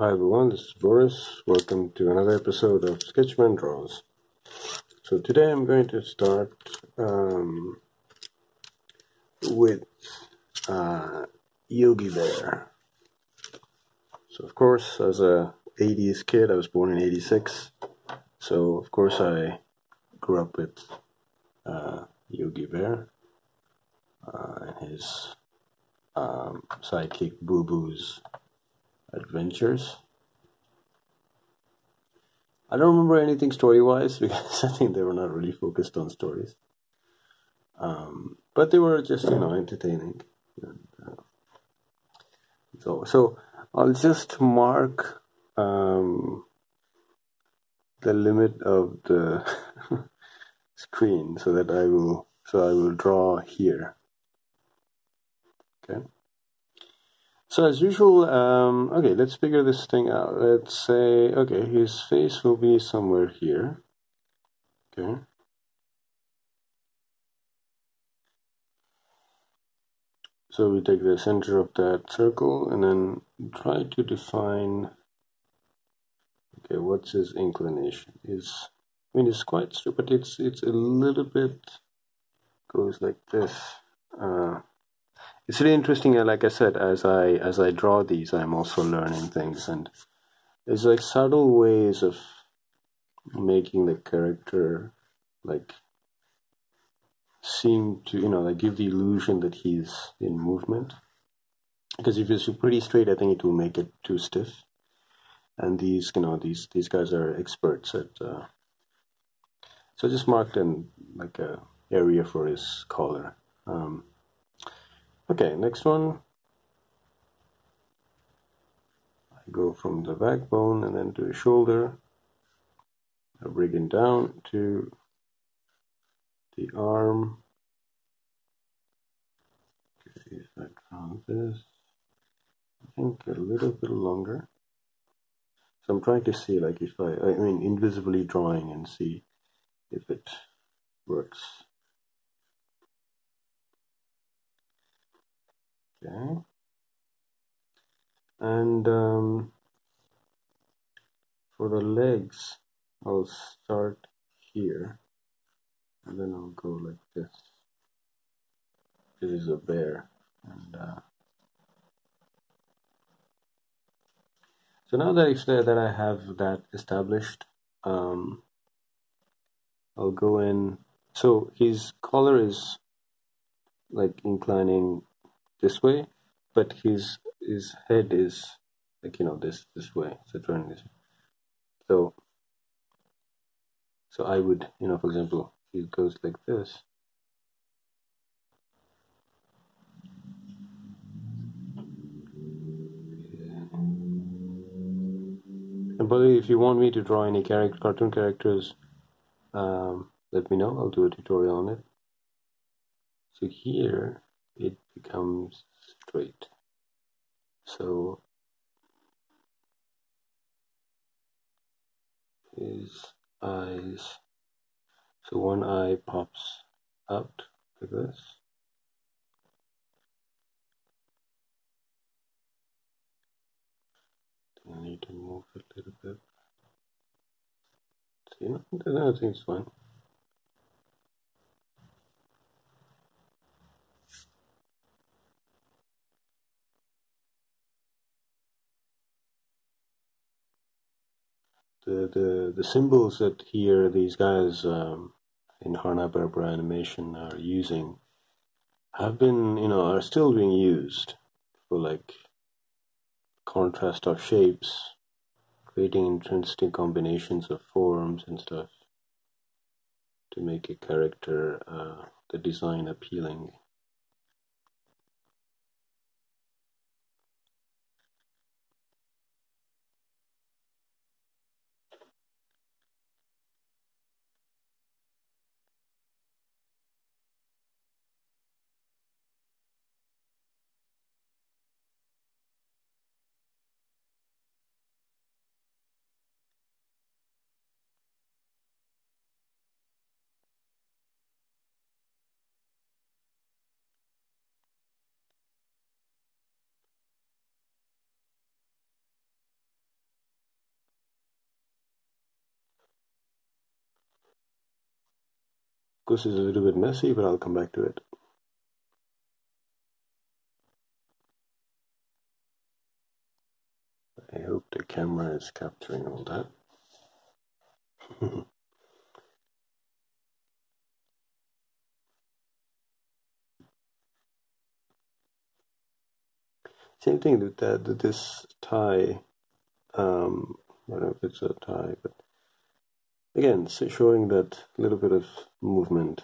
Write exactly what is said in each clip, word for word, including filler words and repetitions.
Hi everyone, this is Boris. Welcome to another episode of Sketchman Draws. So today I'm going to start um, with uh, Yogi Bear. So of course, as a eighties kid, I was born in eighty-six. So of course I grew up with uh, Yogi Bear uh, and his um, sidekick Boo Boos Adventures. I don't remember anything story-wise because I think they were not really focused on stories. Um, but they were just, you know, entertaining. And, uh, so, so I'll just mark um, the limit of the screen so that I will, so I will draw here. Okay. So as usual, um, okay, let's figure this thing out. Let's say, okay, his face will be somewhere here. Okay. So we take the center of that circle and then try to define, okay, what's his inclination? His, I mean, it's quite straight, but it's, it's a little bit, goes like this. Uh, It's really interesting, like I said, as I as I draw these, I'm also learning things, and there's like subtle ways of making the character like seem to, you know, like give the illusion that he's in movement. Because if it's pretty straight, I think it will make it too stiff. And these, you know, these these guys are experts at. Uh... So I just marked in like a area for his collar. Um, Okay, next one. I go from the backbone and then to the shoulder. I bring it down to the arm. Okay, if I draw this, I think a little bit longer. So I'm trying to see, like, if I, I mean, invisibly drawing and see if it works. Okay, and um, for the legs, I'll start here, and then I'll go like this. This is a bear, and uh, so now that it's there, that I have that established, um, I'll go in. So his collar is like inclining this way, but his his head is like, you know, this this way. So turn this. So so I would, you know, for example, he goes like this. And by the way, if you want me to draw any character, cartoon characters, um, let me know. I'll do a tutorial on it. So here it becomes straight. So his eyes, so one eye pops out like this. I need to move a little bit. So, you know, I think it's fine. The, the, the symbols that here these guys um, in Hanna-Barbera animation are using have been, you know, are still being used for like contrast of shapes, creating interesting combinations of forms and stuff to make a character, uh, the design appealing. This is a little bit messy, but I'll come back to it. I hope the camera is capturing all that. Same thing with that, with this tie. Um, I don't know if it's a tie, but again, so showing that little bit of movement.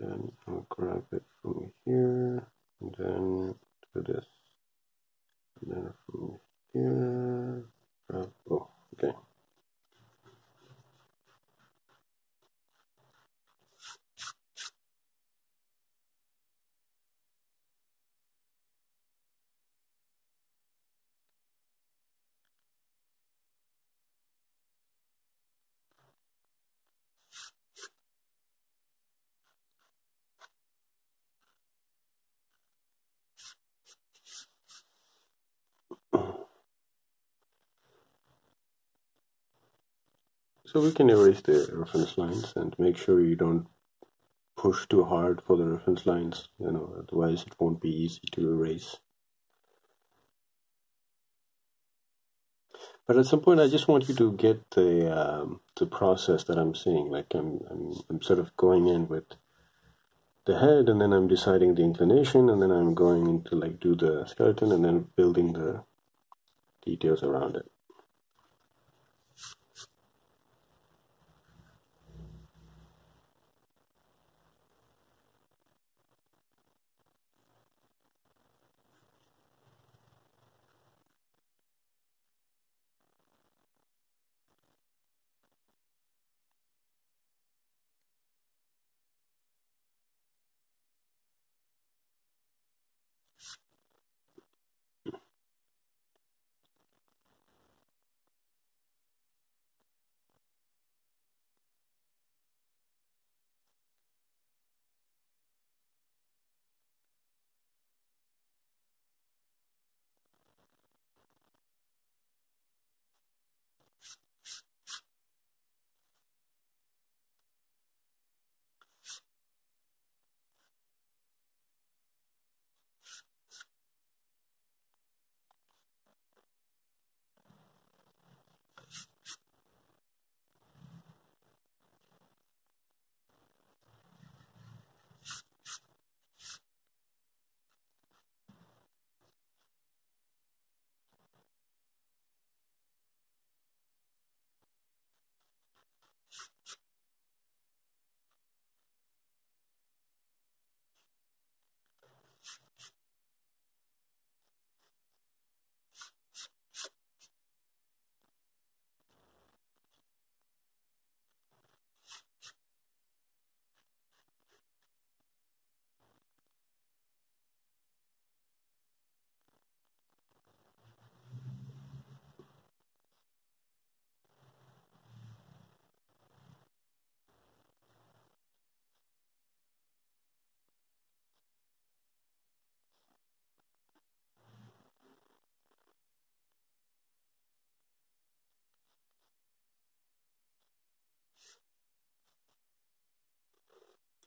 Then I'll grab it from here, and then do this. And then from here, grab, oh, okay. So we can erase the reference lines and make sure you don't push too hard for the reference lines, you know, otherwise it won't be easy to erase. But at some point I just want you to get the um, the process that I'm seeing. Like I'm, I'm, I'm sort of going in with the head, and then I'm deciding the inclination, and then I'm going into like do the skeleton, and then building the details around it.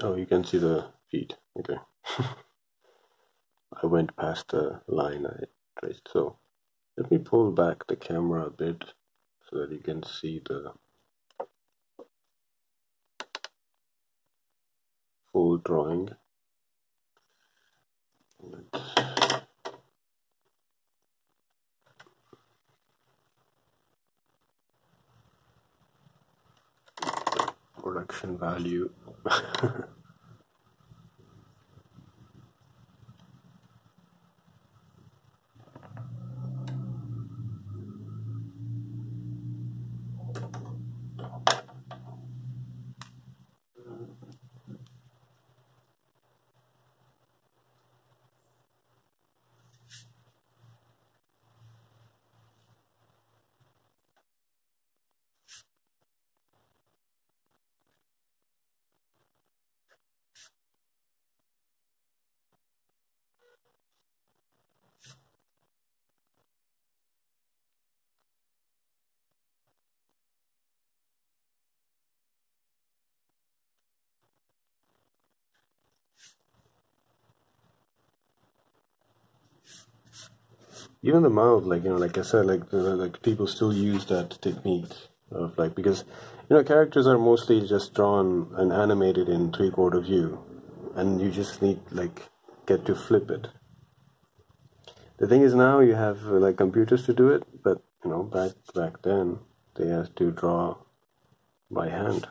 Oh, you can see the feet. Okay. I went past the line I traced. So let me pull back the camera a bit so that you can see the full drawing. Let's production value. even the mouth, like, you know, like I said, like the, like people still use that technique of, like, because, you know, characters are mostly just drawn and animated in three-quarter view, and you just need, like, get to flip it. The thing is, now you have, like, computers to do it, but, you know, back back then, they had to draw by hand.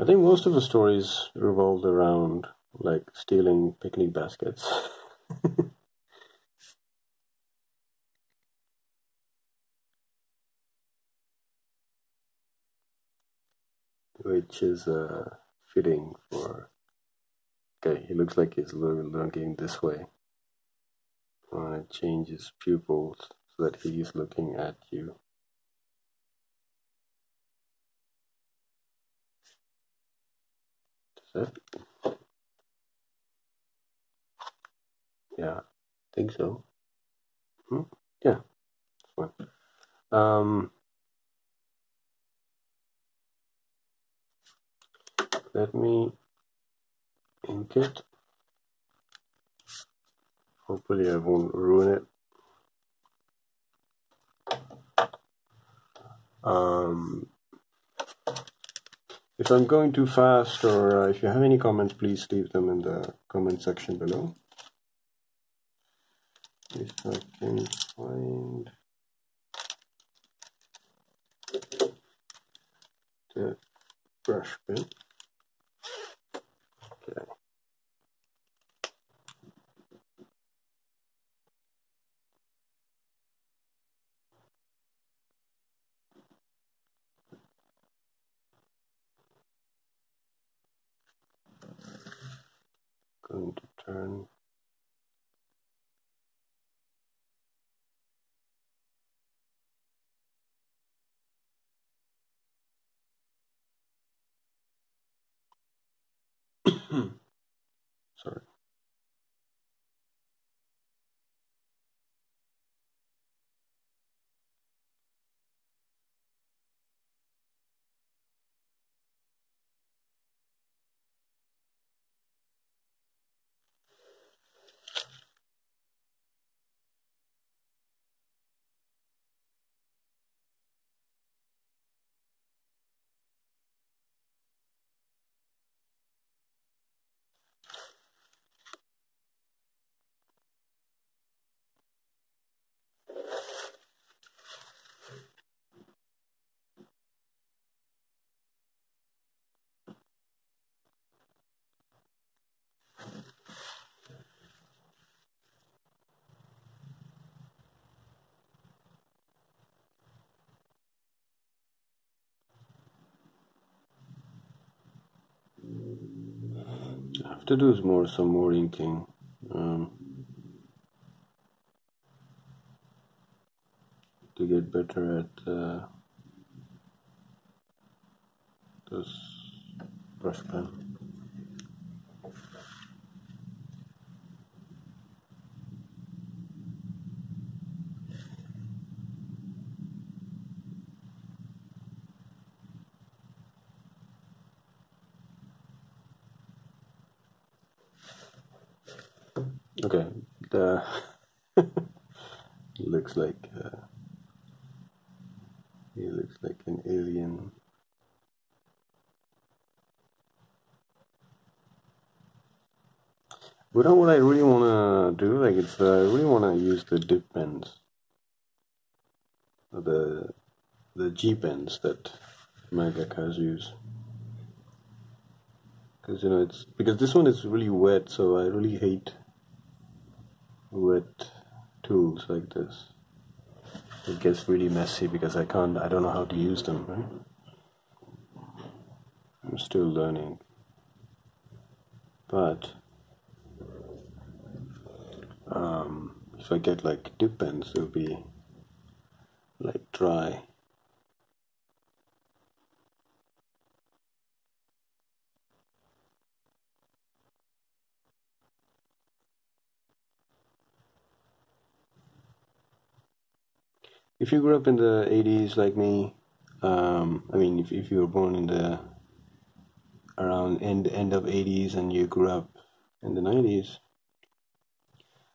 I think most of the stories revolved around, like, stealing picnic baskets. Which is uh, fitting for... Okay, he looks like he's looking this way. I want to change his pupils so that he is looking at you. Does that... Yeah, I think so. Hmm? Yeah, that's fine. Um... Let me ink it. Hopefully I won't ruin it. Um, if I'm going too fast, or uh, if you have any comments, please leave them in the comment section below. If I can find the brush pen. Okay. Going to turn. Sorry. I have to do more, some more inking. Um, to get better at uh, this brush pen. Okay, the he looks like uh, he looks like an alien. But what I really want to do, like, it's uh, I really want to use the dip pens, the the G pens that mangaka use. Because you know it's because this one is really wet, so I really hate with tools like this. It gets really messy because I can't, I don't know how to use them, right? I'm still learning. But, um, if I get like dip pens, it'll be like dry. If you grew up in the eighties like me, Um, I mean, if if you were born in the around end end of eighties and you grew up in the nineties,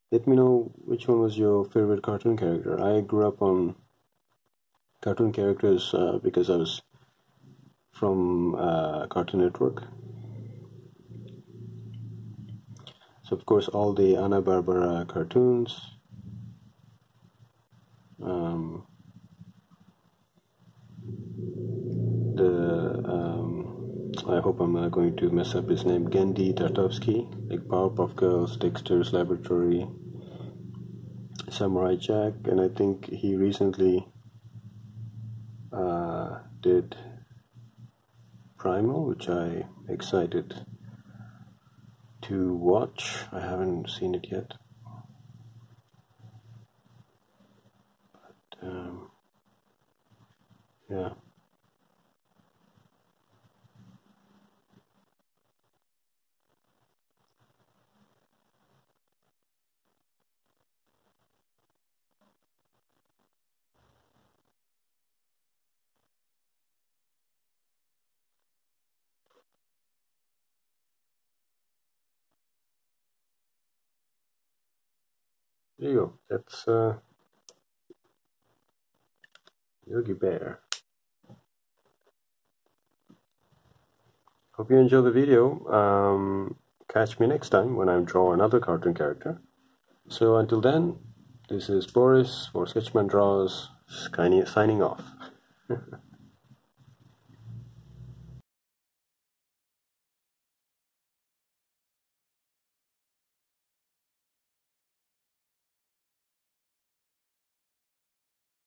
let me know which one was your favorite cartoon character. I grew up on cartoon characters uh, because I was from uh, Cartoon Network. So of course all the Hanna-Barbera cartoons. Um, the um, I hope I'm not going to mess up his name. Genndy Tartakovsky, like Powerpuff Girls, Dexter's Laboratory, Samurai Jack, and I think he recently uh, did Primal, which I'm excited to watch. I haven't seen it yet. But, um, yeah. There you go, that's uh, Yogi Bear. Hope you enjoy the video. Um, catch me next time when I draw another cartoon character. So until then, this is Boris for Sketchman Draws, signing off.